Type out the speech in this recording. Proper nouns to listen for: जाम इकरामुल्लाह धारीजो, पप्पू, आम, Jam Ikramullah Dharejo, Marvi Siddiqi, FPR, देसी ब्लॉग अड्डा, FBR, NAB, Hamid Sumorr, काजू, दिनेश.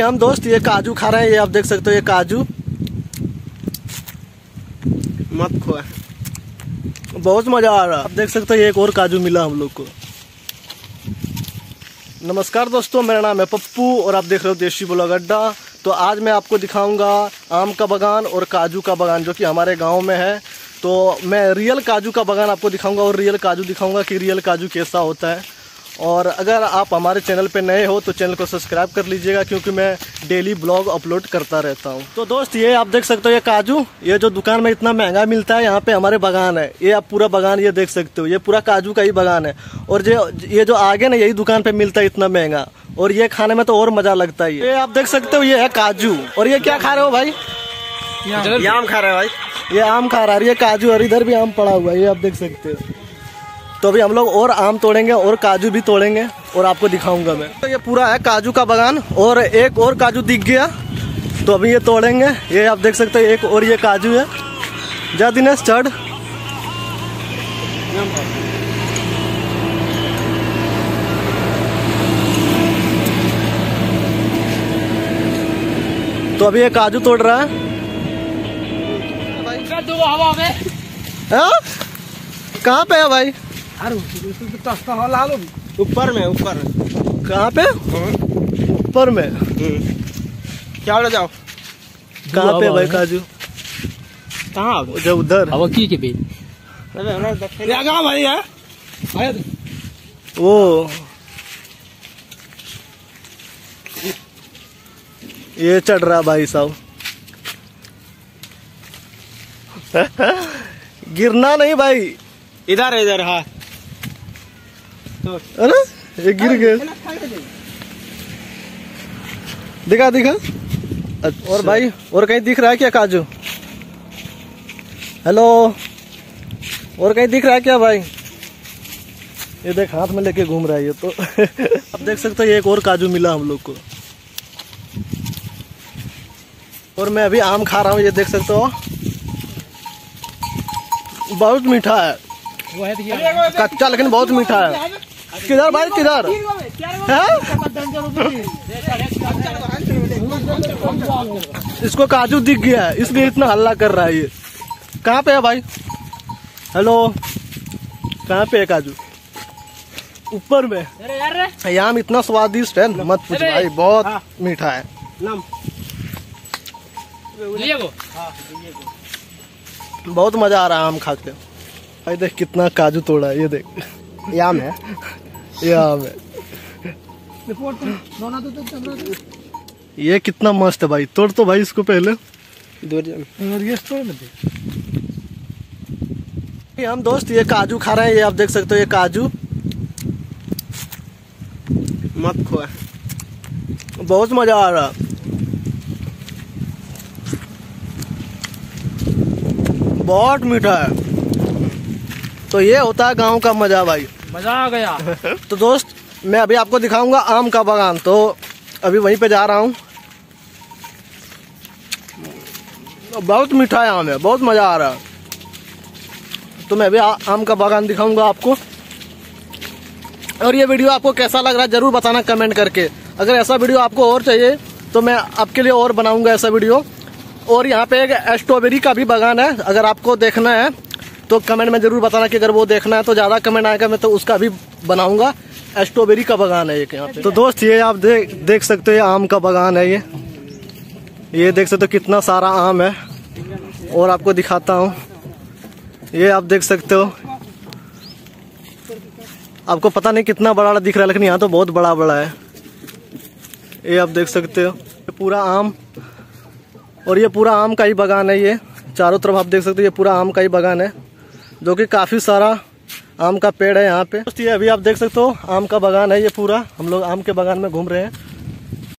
थे हम दोस्त। ये काजू खा रहे हैं, ये आप देख सकते हो, ये काजू मत खोए, बहुत मजा आ रहा है। आप देख सकते हो एक और काजू मिला हम लोग को। नमस्कार दोस्तों, मेरा नाम है पप्पू और आप देख रहे हो देसी ब्लॉग अड्डा। तो आज मैं आपको दिखाऊंगा आम का बागान और काजू का बागान जो कि हमारे गाँव में है। तो मैं रियल काजू का बागान आपको दिखाऊंगा और रियल काजू दिखाऊंगा कि रियल काजू कैसा होता है। और अगर आप हमारे चैनल पे नए हो तो चैनल को सब्सक्राइब कर लीजिएगा क्योंकि मैं डेली ब्लॉग अपलोड करता रहता हूँ। तो दोस्त ये आप देख सकते हो, ये काजू, ये जो दुकान में इतना महंगा मिलता है, यहाँ पे हमारे बागान है। ये आप पूरा बागान ये देख सकते हो, ये पूरा काजू का ही बागान है। और ये जो आगे ना यही दुकान पे मिलता है इतना महंगा, और ये खाने में तो और मज़ा लगता है। ये आप देख सकते हो, ये है काजू। और ये क्या खा रहे हो भाई? ये आम खा रहे हो भाई। ये आम खा रहा है, ये काजू, और इधर भी आम पड़ा हुआ है, ये आप देख सकते हो। तो अभी हम लोग और आम तोड़ेंगे और काजू भी तोड़ेंगे और आपको दिखाऊंगा मैं। तो ये पूरा है काजू का बागान। और एक और काजू दिख गया तो अभी ये तोड़ेंगे। ये आप देख सकते हो एक और ये काजू है। जा दिनेश चढ़। तो अभी ये काजू तोड़ रहा है। कहाँ पे है भाई? ऊपर में। कहाँ पे? ऊपर में क्या हो जाओ? कहाँ पे भाई काजू? कहाँ जब उधर भाई है वो। ये चढ़ रहा भाई साहब। गिरना नहीं भाई, इधर इधर। हाँ अरे ये गिर गए, दिखा दिखा। अच्छा। और भाई और कहीं दिख रहा है क्या काजू? हेलो, और कहीं दिख रहा है क्या भाई? ये देख हाथ में लेके घूम रहा है ये तो। अब देख सकते हो एक और काजू मिला हम लोग को। और मैं अभी आम खा रहा हूँ, ये देख सकते हो, बहुत मीठा है, कच्चा लेकिन बहुत मीठा है। किधर भाई किधर? इसको काजू दिख गया है इसलिए इतना हल्ला कर रहा है ये। कहाँ पे है भाई? हेलो, कहाँ पे है काजू? ऊपर में। आम इतना स्वादिष्ट है मत पूछ भाई, बहुत मीठा है। बहुत मजा आ रहा है आम खा के। भाई देख कितना काजू तोड़ा है, ये देख। ये आम है, ये आम है। ये कितना मस्त है भाई। तोड़ तो भाई इसको पहले। हम दोस्त ये काजू खा रहे हैं, ये आप देख सकते हो, ये काजू मत खोए, बहुत मजा आ रहा है, बहुत मीठा है। तो ये होता है गांव का मजा भाई, मजा आ गया। तो दोस्त मैं अभी आपको दिखाऊंगा आम का बागान, तो अभी वहीं पे जा रहा हूँ। बहुत मीठा आम है, बहुत मजा आ रहा है। तो मैं अभी आम का बागान दिखाऊंगा आपको। और ये वीडियो आपको कैसा लग रहा है जरूर बताना कमेंट करके। अगर ऐसा वीडियो आपको और चाहिए तो मैं आपके लिए और बनाऊंगा ऐसा वीडियो। और यहाँ पे एक स्ट्रॉबेरी का भी बागान है, अगर आपको देखना है तो कमेंट में ज़रूर बताना कि अगर वो देखना है तो ज़्यादा कमेंट आएगा, मैं तो उसका भी बनाऊंगा। स्ट्रॉबेरी का बागान है एक यहाँ पे। तो दोस्त ये आप देख सकते हो, ये आम का बागान है। ये देख सकते हो कितना सारा आम है। और आपको दिखाता हूँ, ये आप देख सकते हो, आपको पता नहीं कितना बड़ा दिख रहा है लेकिन यहाँ तो बहुत बड़ा बड़ा है। ये आप देख सकते हो पूरा आम, और ये पूरा आम का ही बागान है। ये चारों तरफ आप देख सकते हो, ये पूरा आम का ही बागान है जो कि काफ़ी सारा आम का पेड़ है यहाँ पे। ये अभी आप देख सकते हो आम का बागान है। ये पूरा हम लोग आम के बागान में घूम रहे हैं।